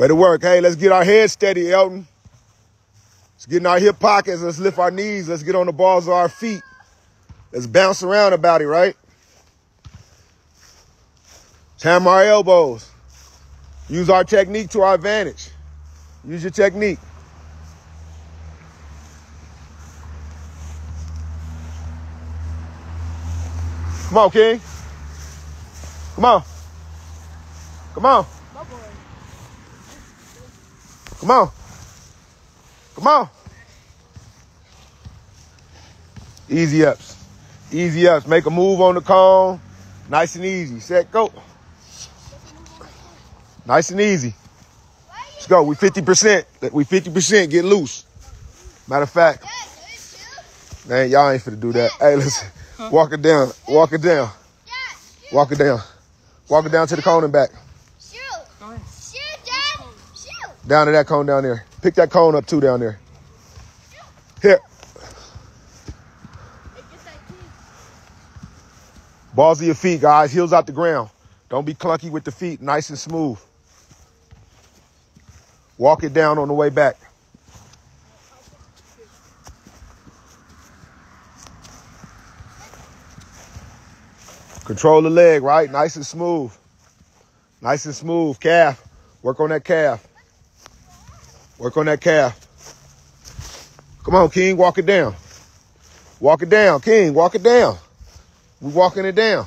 Way to work. Hey, let's get our heads steady, Elton. Let's get in our hip pockets. Let's lift our knees. Let's get on the balls of our feet. Let's bounce around about it, right? Let's hammer our elbows. Use our technique to our advantage. Use your technique. Come on, King. Come on. Come on. Come on. Come on. Easy ups. Easy ups. Make a move on the cone. Nice and easy. Set, go. Nice and easy. Let's go. We 50%. We 50%. Get loose. Matter of fact. Man, y'all ain't finna do that. Hey, listen. Walk it down. Walk it down. Walk it down. Walk it down to the cone and back. Down to that cone down there. Pick that cone up too down there. Here. Balls of your feet, guys. Heels out the ground. Don't be clunky with the feet. Nice and smooth. Walk it down on the way back. Control the leg, right? Nice and smooth. Nice and smooth. Calf. Work on that calf. Work on that calf. Come on, King, walk it down. Walk it down, King, walk it down. We're walking it down.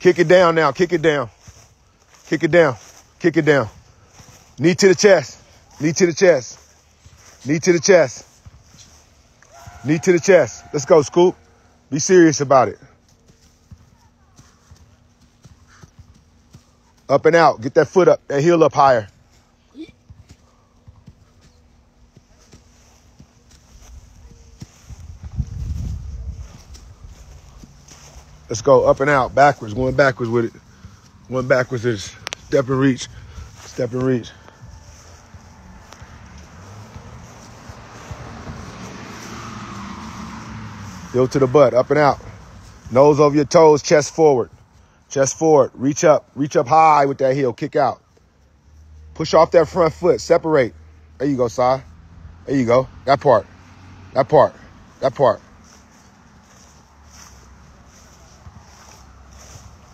Kick it down now, kick it down. Kick it down, kick it down. Knee to the chest, knee to the chest, knee to the chest. Knee to the chest. Let's go, Scoop. Be serious about it. Up and out. Get that foot up, that heel up higher. Let's go up and out, backwards. Going backwards with it. Going backwards is step and reach. Step and reach. Heel to the butt, up and out. Nose over your toes, chest forward. Chest forward, reach up high with that heel, kick out. Push off that front foot, separate. There you go, Si. There you go, that part, that part, that part.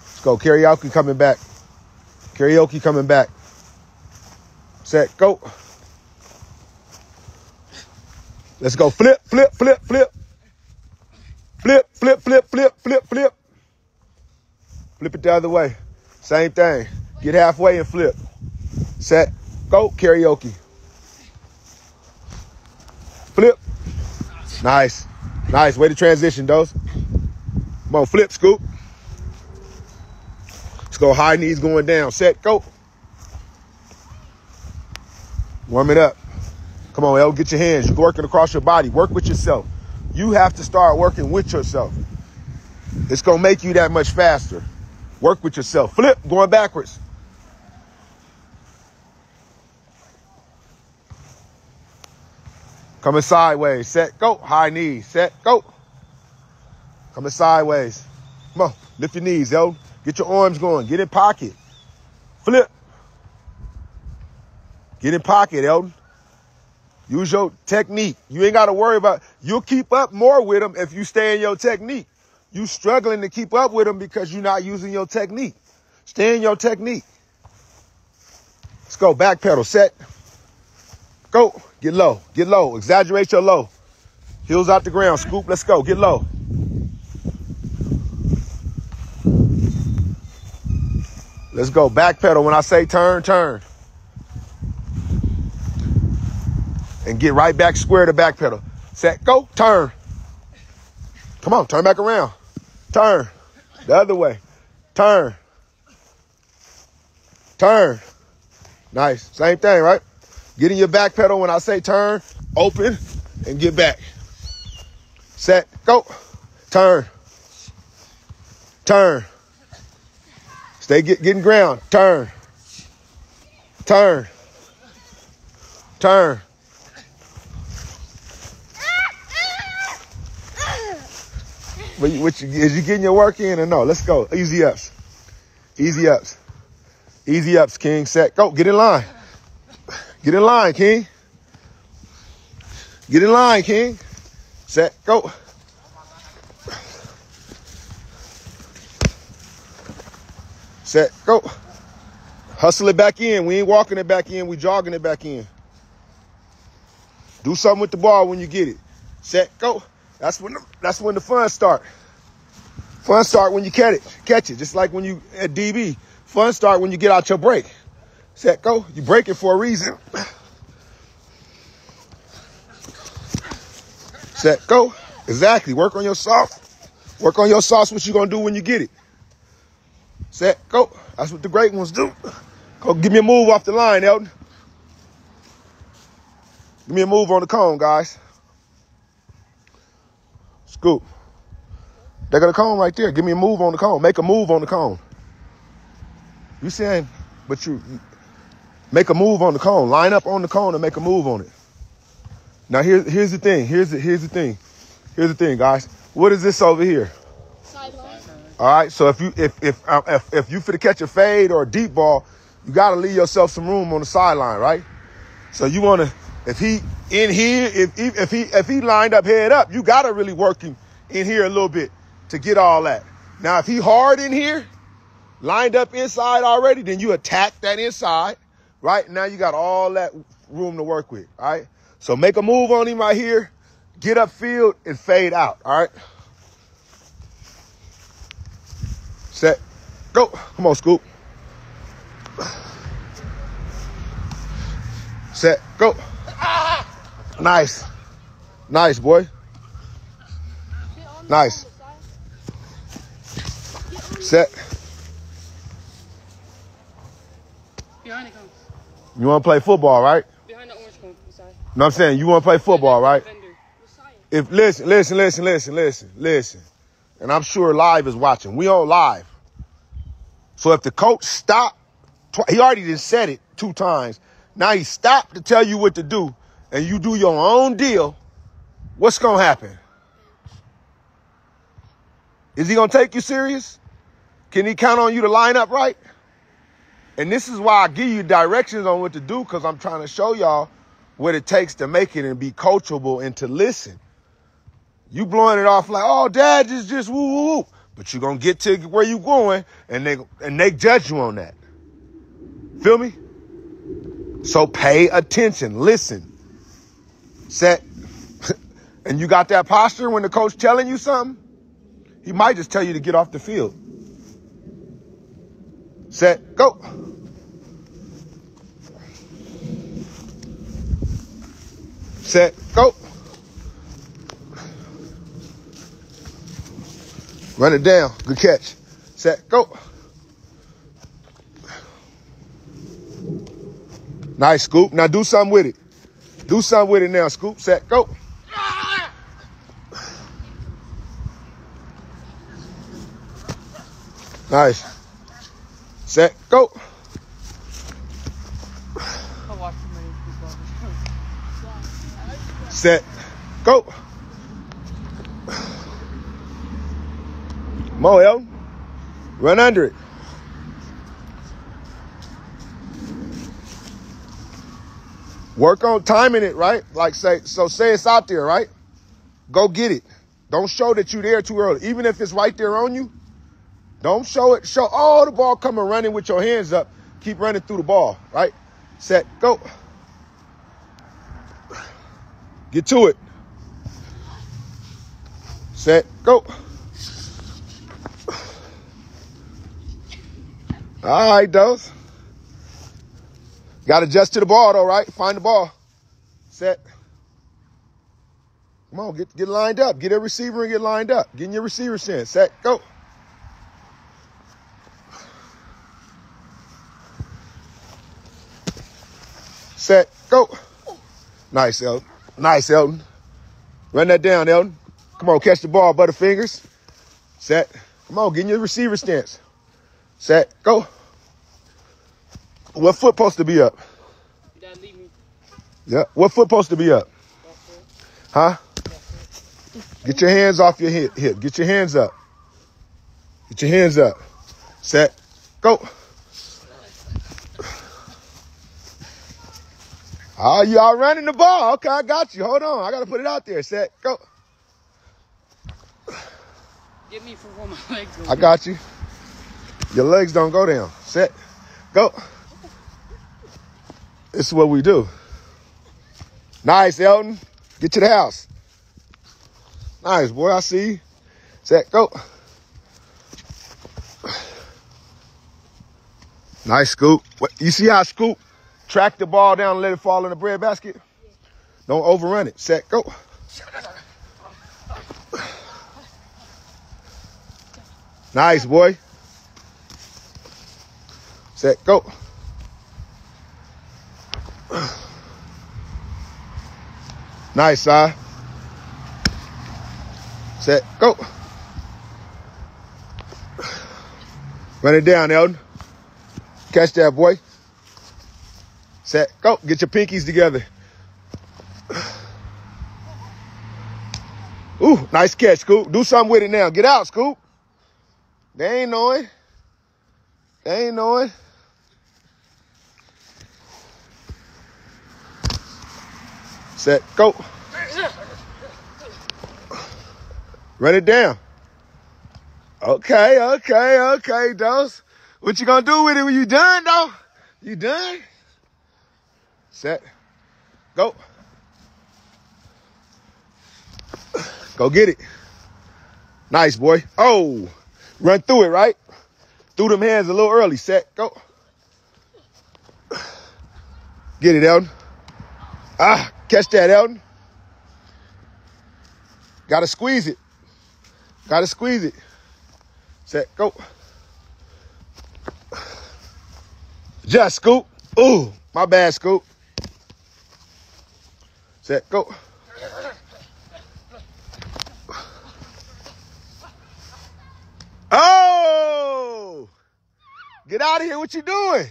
Let's go, karaoke coming back. Karaoke coming back. Set, go. Let's go, flip, flip, flip, flip. Flip, flip, flip, flip, flip, flip. Flip it the other way. Same thing. Get halfway and flip. Set, go, karaoke. Flip. Nice. Nice. Way to transition, those. Come on, flip, Scoop. Let's go. High knees going down. Set, go. Warm it up. Come on, El, get your hands. You're working across your body. Work with yourself. You have to start working with yourself. It's going to make you that much faster. Work with yourself. Flip, going backwards. Coming sideways, set, go. High knees, set, go. Coming sideways. Come on, lift your knees, yo. Get your arms going. Get in pocket. Flip. Get in pocket, Elton. Use your technique. You ain't got to worry about, you'll keep up more with them if you stay in your technique. You struggling to keep up with them because you're not using your technique. Stay in your technique. Let's go, back pedal, set. Go, get low, get low. Exaggerate your low. Heels out the ground, Scoop, let's go, get low. Let's go, back pedal. When I say turn, turn. And get right back square to back pedal. Set, go, turn. Come on, turn back around. Turn. The other way. Turn. Turn. Nice. Same thing, right? Get in your back pedal when I say turn. Open and get back. Set, go. Turn. Turn. Stay getting ground. Turn. Turn. Turn. Is you getting your work in or no? Let's go. Easy ups. Easy ups. Easy ups, King. Set. Go. Get in line. Get in line, King. Get in line, King. Set. Go. Set. Go. Hustle it back in. We ain't walking it back in. We jogging it back in. Do something with the ball when you get it. Set. Go. That's when the fun start. Fun start when you catch it. Just like when you at DB. Fun start when you get out your break. Set, go. You break it for a reason. Set, go. Exactly. Work on your sauce. Work on your sauce, what you gonna do when you get it. Set, go. That's what the great ones do. Go, give me a move off the line, Elton. Give me a move on the cone, guys. Scoop. They got a cone right there. Give me a move on the cone. Make a move on the cone. You saying, but you make a move on the cone. Line up on the cone and make a move on it. Now, here's the thing. Here's the thing, guys. What is this over here? Sideline. All right. So if you for to catch a fade or a deep ball, you got to leave yourself some room on the sideline, right? So you want to. If he in here, if he lined up head up, you gotta really work him in here a little bit to get all that. Now, if he hard in here, lined up inside already, then you attack that inside, right? Now you got all that room to work with, all right? So make a move on him right here, get upfield and fade out, all right? Set, go. Come on, Scoop. Set, go. Nice. Nice, boy. Nice. Set. Behind the cone. You want to play football, right? Behind the orange cone. No, I'm saying you want to play football, right? If listen. And I'm sure Live is watching. We on Live. So if the coach stopped, he already done said it 2 times. Now he stopped to tell you what to do. And you do your own deal, what's going to happen? Is he going to take you serious? Can he count on you to line up right? And this is why I give you directions on what to do, because I'm trying to show y'all what it takes to make it and be coachable and to listen. You blowing it off like, oh, Dad, just woo-woo-woo. But you're going to get to where you're going, and they judge you on that. Feel me? So pay attention. Listen. Set, and you got that posture when the coach telling you something, he might just tell you to get off the field. Set, go. Set, go. Run it down. Good catch. Set, go. Nice, Scoop. Now do something with it. Do something with it now, Scoop. Set, go. Nice. Set, go. Set, go. Mo, Elton. Run under it. Work on timing it, right? Like say it's out there, right? Go get it. Don't show that you're there too early. Even if it's right there on you, don't show it. Show all the ball coming running with your hands up. Keep running through the ball, right? Set, go. Get to it. Set, go. All right, those. Got to adjust to the ball, though, right? Find the ball. Set. Come on, get lined up. Get a receiver and get lined up. Get in your receiver sense. Set, go. Set, go. Nice, Elton. Nice, Elton. Run that down, Elton. Come on, catch the ball, Butterfingers. Set. Come on, get in your receiver stance. Set, go. What foot supposed to be up? Dad, leave me. Yeah. What foot supposed to be up? Huh? Get your hands off your hip. Get your hands up. Get your hands up. Set. Go. Oh, you all running the ball. Okay, I got you. Hold on. I got to put it out there. Set. Go. Get me for where my legs go. I got you. Your legs don't go down. Set. Go. This is what we do. Nice, Elton. Get to the house. Nice, boy. I see you. Set. Go. Nice, Scoop. You see how Scoop tracked the ball down and let it fall in the bread basket? Don't overrun it. Set. Go. Nice, boy. Set. Go. Nice, Si. Set. Go. Run it down, Elton. Catch that, boy. Set. Go. Get your pinkies together. Ooh, nice catch, Scoop. Do something with it now. Get out, Scoop. They ain't knowing. They ain't knowing. Set. Go. Run it down. Okay, Dose. What you gonna do with it when you done, though? You done? Set. Go. Go get it. Nice, boy. Oh, run through it, right? Threw them hands a little early. Set. Go. Get it, Elton. Ah, catch that, Elton. Gotta squeeze it. Gotta squeeze it. Set. Go. Just Scoop. Ooh, my bad, Scoop. Set. Go. Oh! Get out of here. What you doing?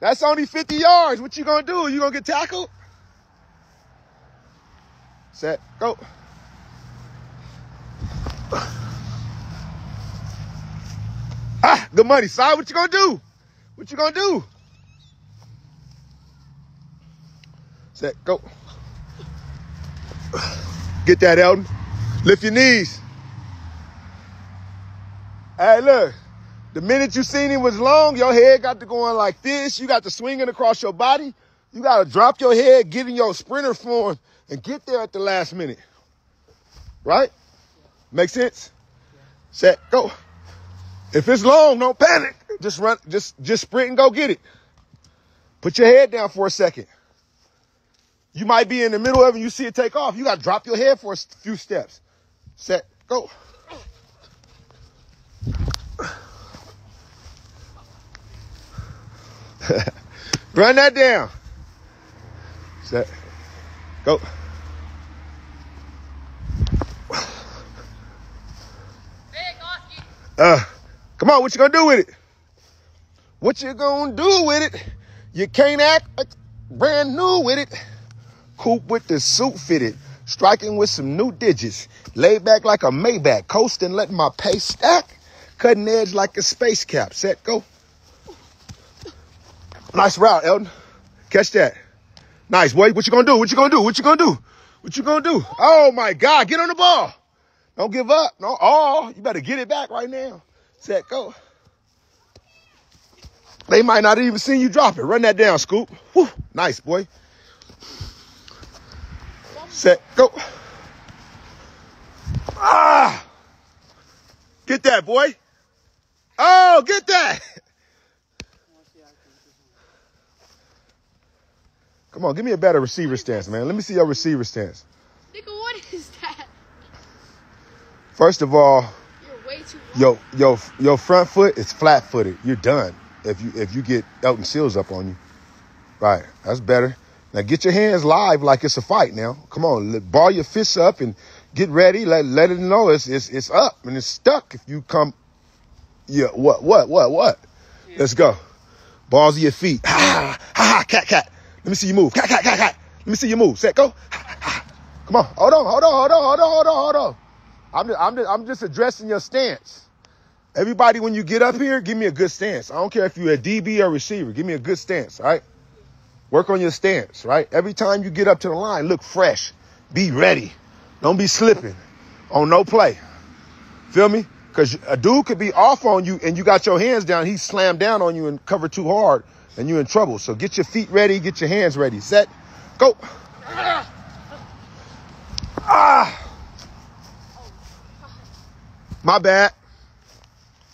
That's only 50 yards. What you gonna do? You gonna get tackled? Set. Go. Ah, good money. Si, what you gonna do? What you gonna do? Set. Go. Get that, Elton. Lift your knees. Hey, look. The minute you seen him was long, your head got to going like this. You got to swinging across your body. You got to drop your head, get in your sprinter form, and get there at the last minute. Right? Make sense? Set. Go. If it's long, don't panic. Just run. Just sprint and go get it. Put your head down for a second. You might be in the middle of it and you see it take off. You got to drop your head for a few steps. Set. Go. Run that down. Set. Go. Come on, what you gonna do with it? What you gonna do with it? You can't act like brand new with it. Coop with the suit fitted. Striking with some new digits. Laid back like a Maybach. Coasting, letting my pace stack. Cutting edge like a space cap. Set, go. Nice route, Elton. Catch that. Nice, boy. What you gonna do? What you gonna do? What you gonna do? What you gonna do? Oh, my God. Get on the ball. Don't give up. No. Oh, you better get it back right now. Set, go. They might not even seen you drop it. Run that down, Scoop. Whew. Nice, boy. Set, go. Ah! Get that, boy. Oh, get that. Come on, give me a better receiver stance, man. Let me see your receiver stance. Nigga, what is that? First of all, you're way too wide. Your front foot is flat-footed. You're done if you get Elton Seals up on you. Right, that's better. Now get your hands live like it's a fight now. Come on, ball your fists up and get ready. Let it know it's up and it's stuck if you come. Yeah, what? Yeah. Let's go. Balls of your feet. Ha ha, cat. Let me see you move. Cat. Let me see you move. Set, go. Come on. Hold on. I'm just addressing your stance. Everybody, when you get up here, give me a good stance. I don't care if you're a DB or receiver. Give me a good stance, all right? Work on your stance, right? Every time you get up to the line, look fresh. Be ready. Don't be slipping on no play. Feel me? Because a dude could be off on you and you got your hands down. He slammed down on you and covered too hard and you're in trouble. So get your feet ready. Get your hands ready. Set. Go. Ah. My bad.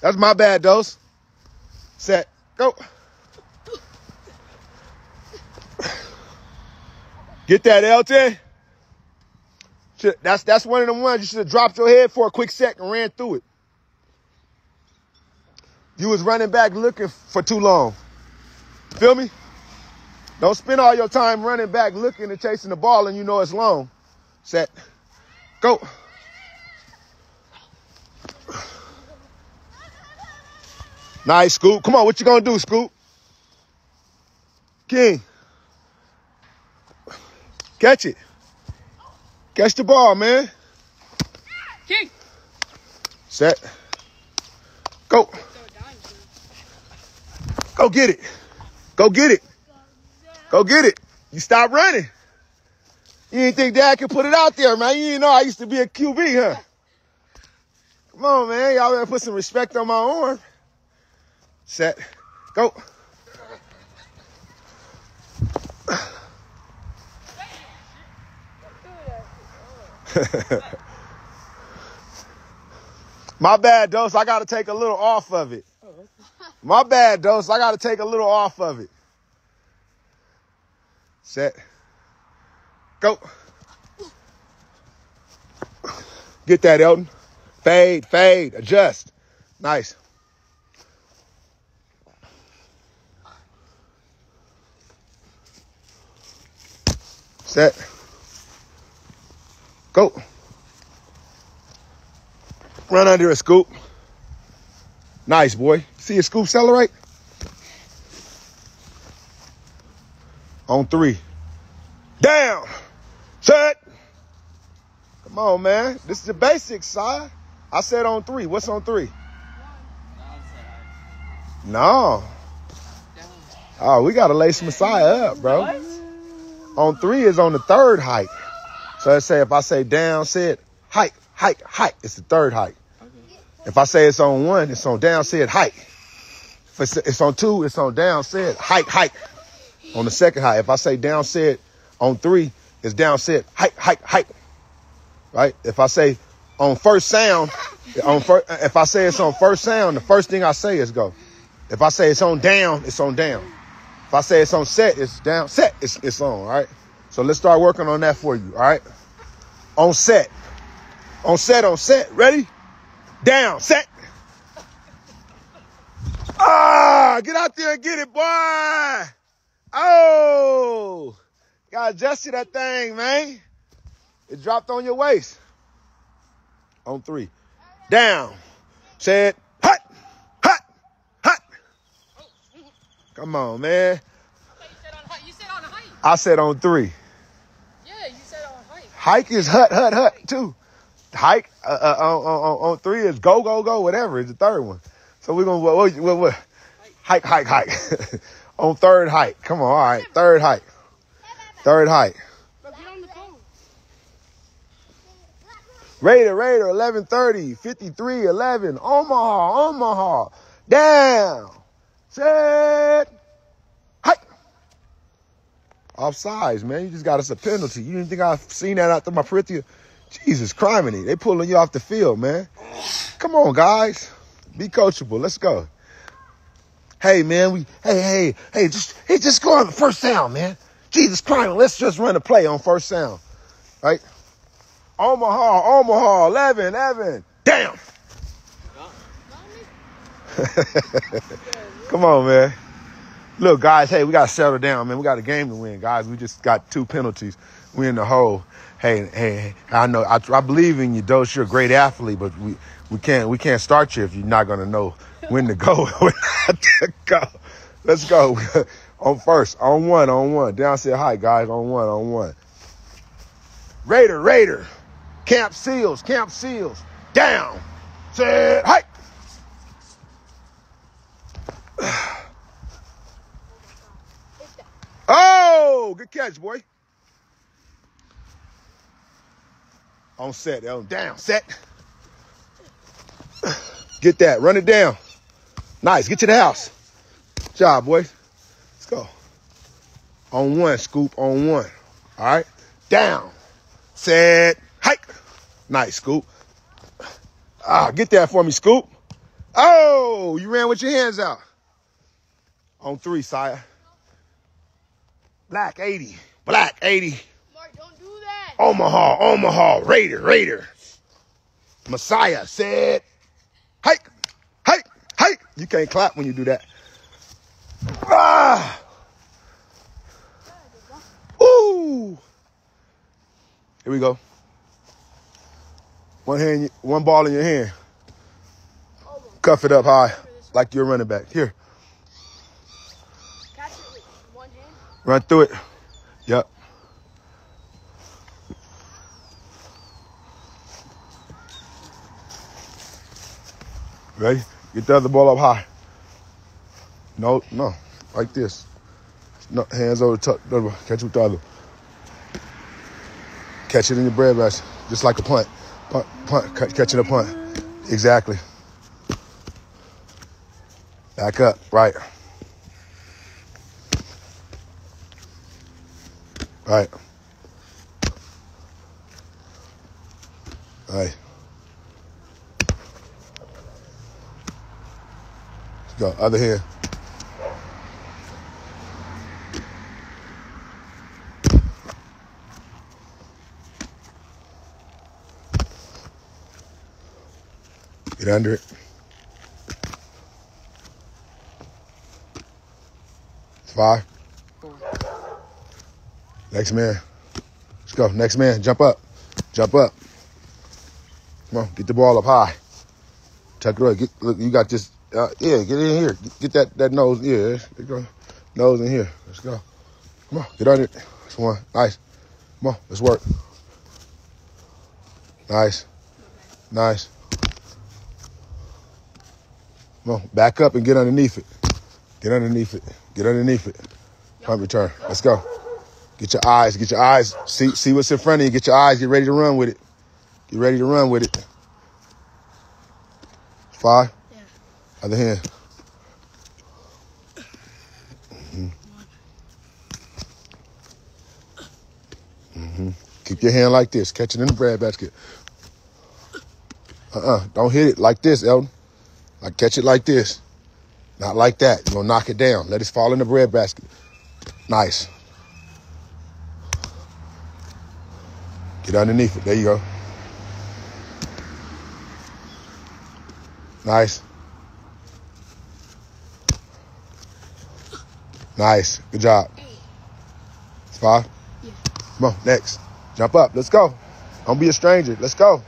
That's my bad, Dose. Set, go. Get that, Elton. That's one of them ones you should have dropped your head for a quick sec and ran through it. You was running back looking for too long. Feel me? Don't spend all your time running back looking and chasing the ball and you know it's long. Set, go. Nice, Scoop. Come on, what you gonna do, Scoop? King. Catch it. Catch the ball, man. King. Set. Go. Go get it. Go get it. Go get it. You stop running. You didn't think Dad could put it out there, man. You didn't know I used to be a QB, huh? Come on, man. Y'all better put some respect on my arm. Set, go. My bad, Dose. I got to take a little off of it. My bad, Dose. I got to take a little off of it. Set, go. Get that, Elton. Fade, fade, adjust. Nice. Set. Go. Run under a Scoop. Nice, boy. See a Scoop celebrate? On three. Down. Set. Come on, man. This is the basics, side. I said on three. What's on three? No. Oh, we got to lace Messiah up, bro. What? On three is on the third hike. So let's say if I say down, said hike, hike, hike, it's the third hike. Okay. If I say it's on one, it's on down, said hike. If it's on two, it's on down, said hike, hike. On the second hike, if I say down, said on three, it's down, said hike, hike, hike. Right? If I say on first sound, if I say it's on first sound, the first thing I say is go. If I say it's on down, it's on down. If I say it's on set, it's down. Set, it's on, all right? So let's start working on that for you, all right? On set. On set, on set. Ready? Down, set. Ah, get out there and get it, boy. Oh, gotta adjust to that thing, man. It dropped on your waist. On three. Down, set. Come on, man. Wait, you said on hike. I said on three. Yeah, you said on hike. Hike is hut, hut, hut, too. Hike on three is go, go, go, whatever. It's the third one. So we're going to what? Hike, hike, hike. On third hike. Come on, all right. Third hike. Third hike. But get on the phone. Raider, 1130, 53, 11. Omaha. Down. Set. Hi. Offsides, man. You just got us a penalty. You didn't think I've seen that out through my periphery? Jesus, criminy. They pulling you off the field, man. Come on, guys. Be coachable. Let's go. Hey, man. Hey, just go on the first down, man. Jesus, criminy. Let's just run a play on first down. Right? Omaha, 11. Damn. Come on, man. Look, guys, hey, we got to settle down, man. We got a game to win, guys. We just got two penalties. We in the hole. Hey, I know. I believe in you, Dose. You're a great athlete, but we can't start you if you're not going to know when to go. Let's go. On first, on one, down, say hi, guys, on one. Raider, Raider. Camp Seals, down. Said, hike. Oh, good catch, boy. On set, down, set. Get that, run it down. Nice, get to the house. Good job, boys. Let's go. On one, scoop, on one. All right, down, set, hike. Nice, scoop. Ah, get that for me, scoop. Oh, you ran with your hands out. On three, sire. Black 80, black 80. Mark, don't do that. Omaha, Omaha, Raider, Raider. Messiah said, hike, hike, hike. You can't clap when you do that. Ah. Ooh. Here we go. One hand, one ball in your hand. Cuff it up high like you're running back. Here. Catch it with one hand. Run through it. Yep. Ready? Get the other ball up high. No, no. Like this. No, hands over the top. Catch it with the other. Catch it in your bread basket. Just like a punt. Punt, catching a punt. Exactly. Back up, right. Right. Right. Let's go, other hand. Get under it. Five. Four. Next man. Let's go. Next man. Jump up. Jump up. Come on. Get the ball up high. Tuck it away. Look, you got this. Yeah, get in here. Get that nose. Yeah, there go. Nose in here. Let's go. Come on. Get under it. That's one. Nice. Come on. Let's work. Nice. Nice. Come on, back up and get underneath it. Get underneath it. Get underneath it. Punt return. Let's go. Get your eyes. Get your eyes. See what's in front of you. Get your eyes. Get ready to run with it. Get ready to run with it. Five. Yeah. Other hand. Mm-hmm. Mm-hmm. Keep your hand like this. Catch it in the bread basket. Don't hit it like this, Elton. Like, catch it like this. Not like that. You're going to knock it down. Let it fall in the bread basket. Nice. Get underneath it. There you go. Nice. Nice. Good job. Five? Yeah. Come on, next. Jump up. Let's go. Don't be a stranger. Let's go.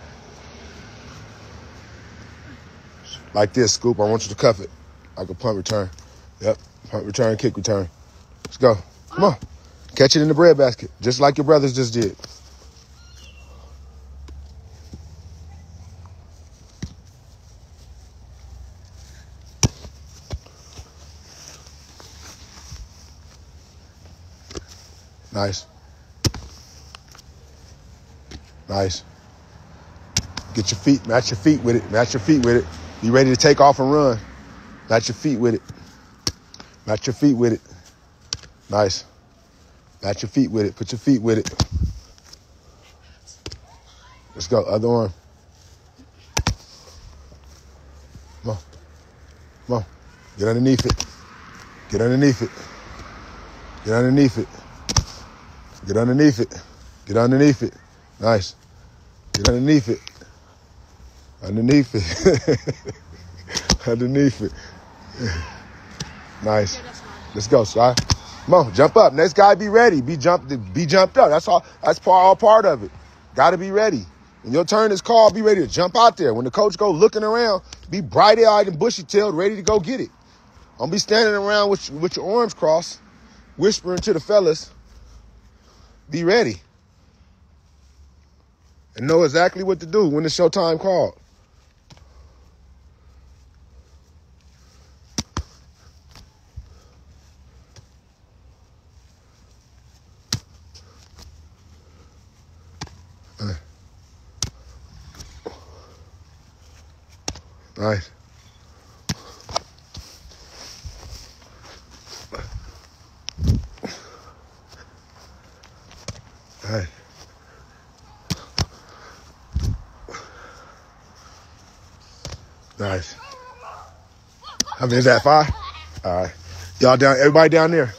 Like this, scoop. I want you to cuff it. Like a punt return. Yep. Punt return, kick return. Let's go. Come on. Catch it in the bread basket. Just like your brothers just did. Nice. Nice. Get your feet. Match your feet with it. Match your feet with it. You ready to take off and run. Match your feet with it. Match your feet with it. Nice. Match your feet with it. Put your feet with it. Let's go. Other arm. Come on. Come on. Get underneath it. Get underneath it. Get underneath it. Get underneath it. Get underneath it. Nice. Get underneath it. Underneath it. Underneath it. Nice. Let's go, Sly. Come on, jump up. Next guy be ready. Be jumped up. That's all. That's all part of it. Gotta be ready. When your turn is called, be ready to jump out there. When the coach go looking around, be bright-eyed and bushy-tailed, ready to go get it. Don't be standing around with your arms crossed, whispering to the fellas. Be ready. and know exactly what to do when it's your time called. Nice. Nice. Nice. I mean, is that 5? All right. Y'all down, everybody down there.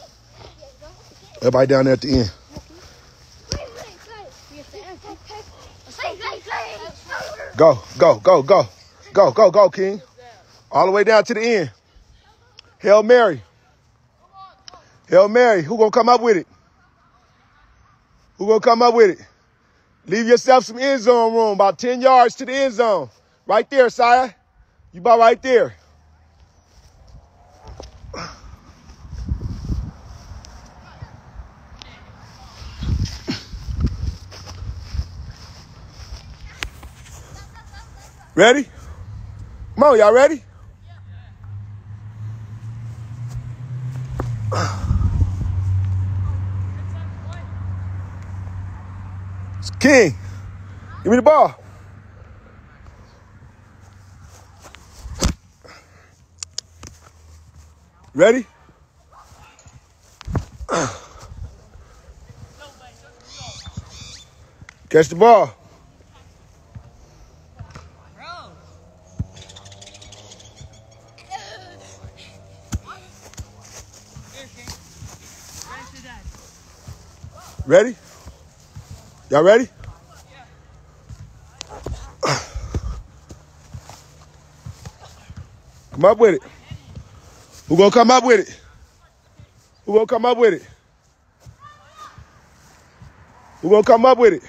Everybody down there at the end. Go, go, go, go. Go, go, go, King. All the way down to the end. Hail Mary. Hail Mary. Who gonna come up with it? Who gonna come up with it? Leave yourself some end zone room, about 10 yards to the end zone. Right there, Sire. You about right there. Ready? Come on, y'all ready? It's King. Give me the ball. Ready? Catch the ball. Ready? Y'all ready? Yeah. Come up with it. Who gonna come up with it? Who gonna come up with it? Who gonna come up with it?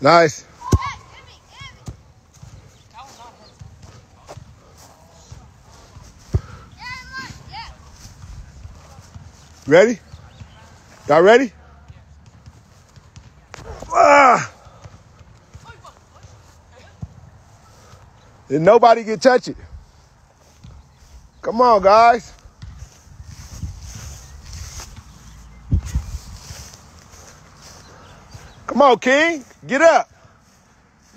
Nice. Ready? Y'all ready? Ah. And nobody can touch it. Come on, guys. Come on, King. Get up.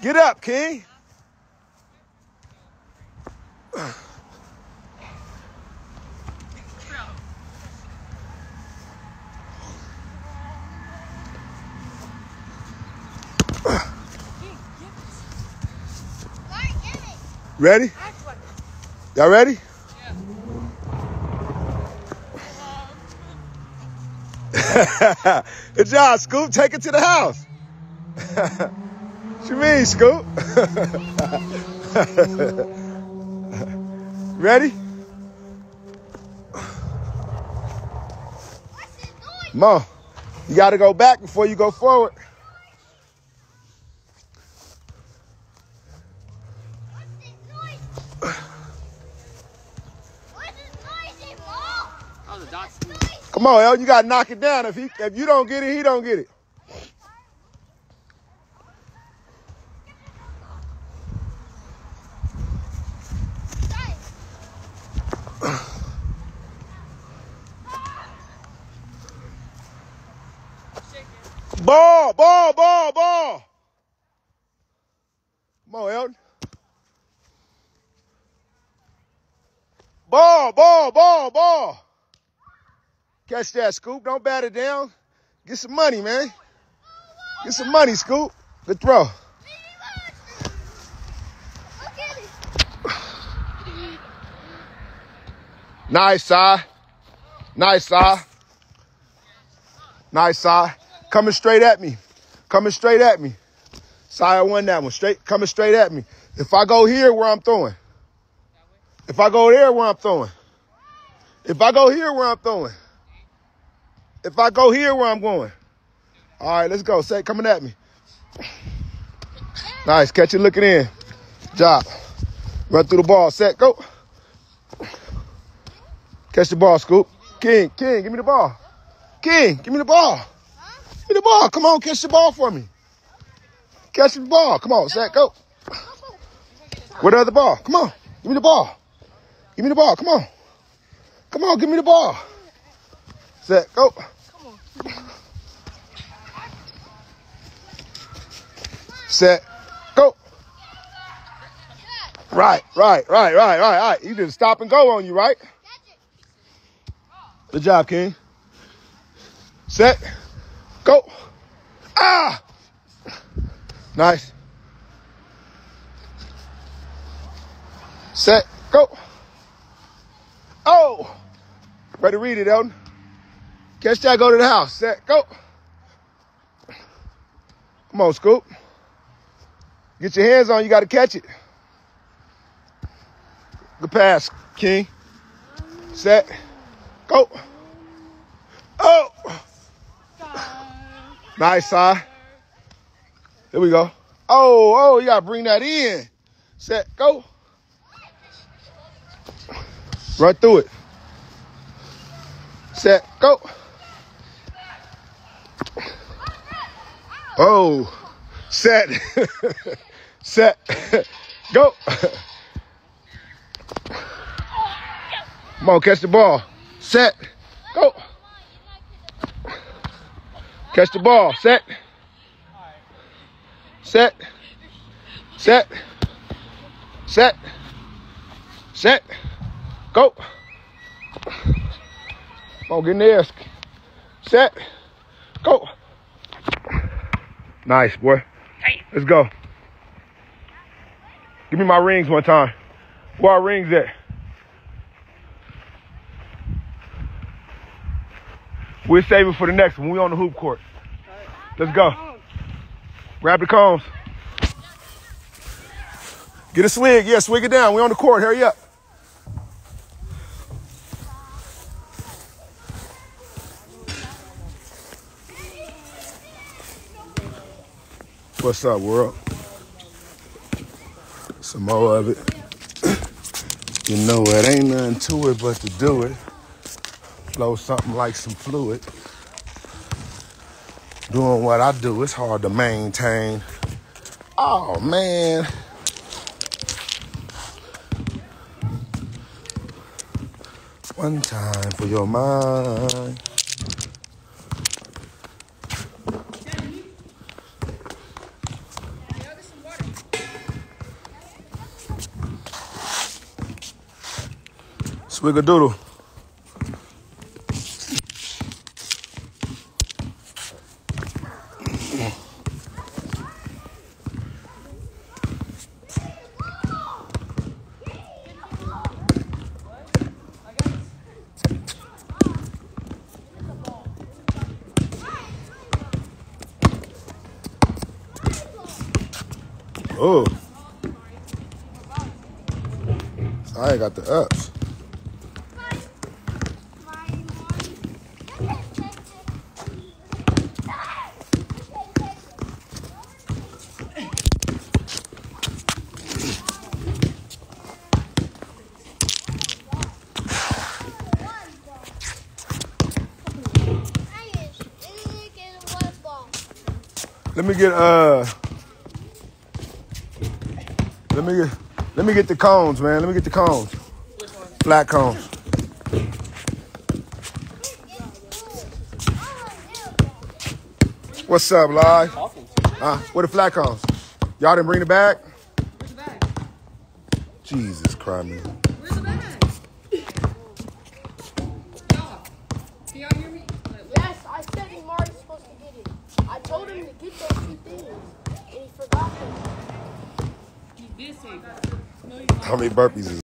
Get up, King. Ready? Y'all ready? Yeah. Good job, Scoop. Take it to the house. What you mean, Scoop? Ready? Mom, you got to go back before you go forward. Come on, El, you gotta knock it down. If you don't get it, he don't get it. Ball, ball, ball, ball. Come on, El. Ball, ball, ball, ball. Catch that, Scoop. Don't bat it down. Get some money, man. Get some money, Scoop. Good throw. Nice, Si. Nice, Si. Nice, Si. Coming straight at me. Coming straight at me. Si, I won that one. Coming straight at me. If I go here, where I'm throwing. If I go there, where I'm throwing. If I go here, where I'm throwing. If I go here, where I'm going. All right, let's go. Say, coming at me. Nice. Catch it, looking in. Good job. Run through the ball. Set, go. Catch the ball, Scoop. King, give me the ball. King, give me the ball. Huh? Give me the ball. Come on, catch the ball for me. Catch the ball. Come on, Zach, go. Where the other ball? Come on. Give me the ball. Give me the ball. Come on. Come on, give me the ball. Zach, go. Come on. Set, go. Right. You did stop and go on you, right? Good job, King. Set, go. Ah! Nice. Set, go. Oh! Ready to read it, Elton. Catch that, go to the house. Set, go. Come on, Scoop. Get your hands on, you got to catch it. Good pass, King. Set. Go. Oh! Nice, side. There we go. Oh, you got to bring that in. Set. Go. Run through it. Set. Go. Oh. Set. Set. Go. Come on, catch the ball. Set. Go. Catch the ball. Set. Set. Set. Set. Set. Go. Come on, get in there. Set. Go. Nice, boy. Let's go. Give me my rings one time. Where are rings at? We'll save it for the next one. We're on the hoop court. Let's go. Grab the cones. Get a swig. Yeah, swig it down. We're on the court. Hurry up. What's up, world? Some more of it. You know it ain't nothing to it but to do it. Flow something like some fluid. Doing what I do, it's hard to maintain. Oh, man. One time for your mind. Swig-a-doodle. Oh. I got the ups. Let me get the cones, man. Let me get the cones. Flat cones. What's up, live? Where the flat cones? Y'all didn't bring the bag? Where's the bag? Jesus Christ, man. Where's the bag? Y'all, can y'all hear me? Yes, I said Amari's supposed to get it. I told him to get those two things, and he forgot them. How many burpees is